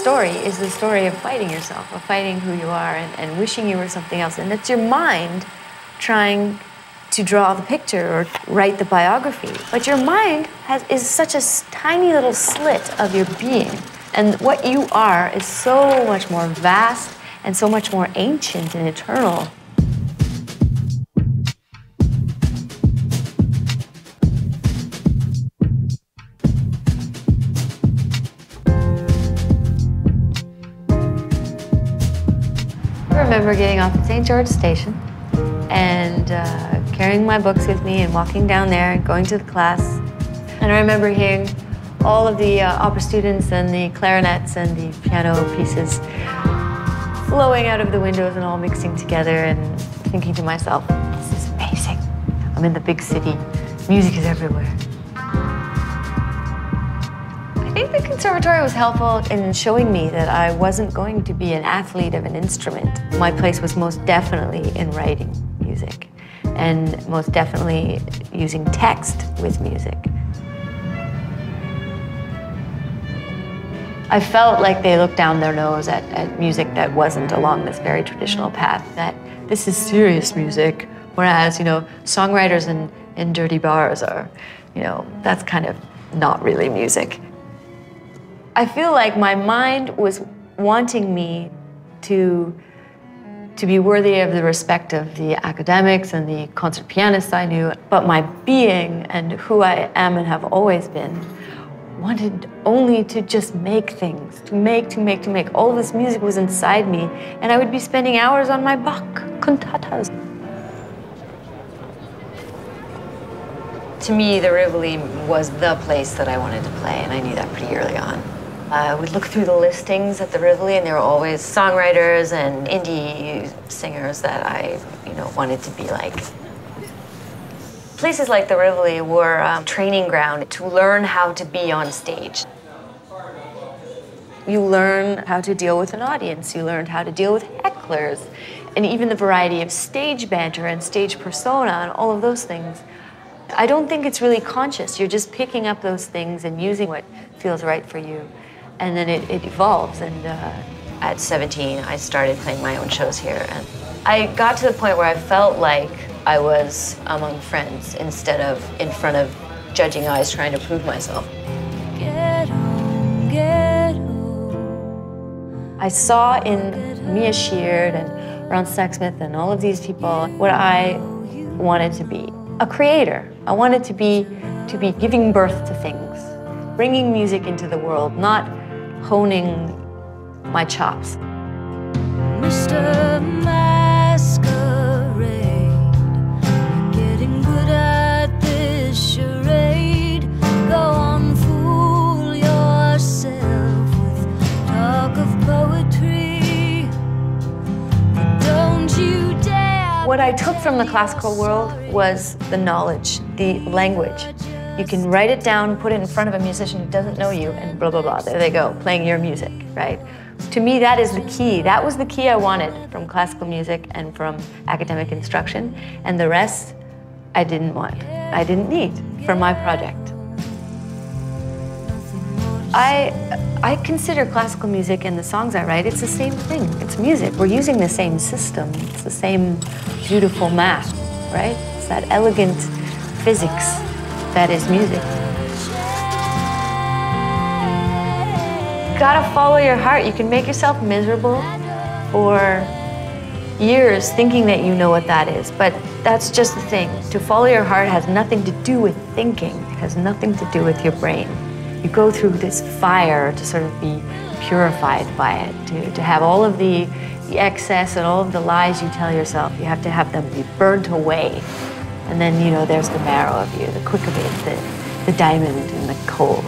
story is the story of fighting yourself, of fighting who you are and wishing you were something else. And that's your mind trying to draw the picture or write the biography. But your mind is such a tiny little slit of your being. And what you are is so much more vast and so much more ancient and eternal. I remember getting off at St. George Station and carrying my books with me and walking down there and going to the class. And I remember hearing all of the opera students and the clarinets and the piano pieces flowing out of the windows and all mixing together, and thinking to myself, this is amazing. I'm in the big city. Music is everywhere. I think the conservatory was helpful in showing me that I wasn't going to be an athlete of an instrument. My place was most definitely in writing music, and most definitely using text with music. I felt like they looked down their nose at music that wasn't along this very traditional path, that this is serious music, whereas, you know, songwriters in dirty bars are, you know, that's kind of not really music. I feel like my mind was wanting me to be worthy of the respect of the academics and the concert pianists I knew, but my being and who I am and have always been wanted only to just make things, to make. All this music was inside me, and I would be spending hours on my Bach cantatas. To me, the Rivoli was the place that I wanted to play, and I knew that pretty early on. I would look through the listings at the Rivoli, and there were always songwriters and indie singers that I, you know, wanted to be like. Places like the Rivoli were a training ground to learn how to be on stage. You learn how to deal with an audience. You learned how to deal with hecklers, and even the variety of stage banter and stage persona and all of those things. I don't think it's really conscious. You're just picking up those things and using what feels right for you. And then it evolves. And at 17, I started playing my own shows here. And I got to the point where I felt like I was among friends instead of in front of judging eyes trying to prove myself. Get home, get home. I saw in Mia Sheard and Ron Sexsmith and all of these people what I wanted to be. A creator. I wanted to be giving birth to things, bringing music into the world, not honing my chops. Mister Masquerade, getting good at this charade. Go on, fool yourself with talk of poetry, but don't you dare. What I took from the classical world was the knowledge, the language. You can write it down, put it in front of a musician who doesn't know you, and blah, blah, blah, there they go, playing your music, right? To me, that is the key. That was the key I wanted from classical music and from academic instruction, and the rest I didn't want, I didn't need for my project. I consider classical music and the songs I write, it's the same thing. It's music. We're using the same system. It's the same beautiful math, right? It's that elegant physics that is music. You gotta follow your heart. You can make yourself miserable for years thinking that you know what that is, but that's just the thing. To follow your heart has nothing to do with thinking. It has nothing to do with your brain. You go through this fire to sort of be purified by it, to have all of the excess and all of the lies you tell yourself, you have to have them be burnt away. And then, you know, there's the marrow of you, the quick of it, the diamond and the coal.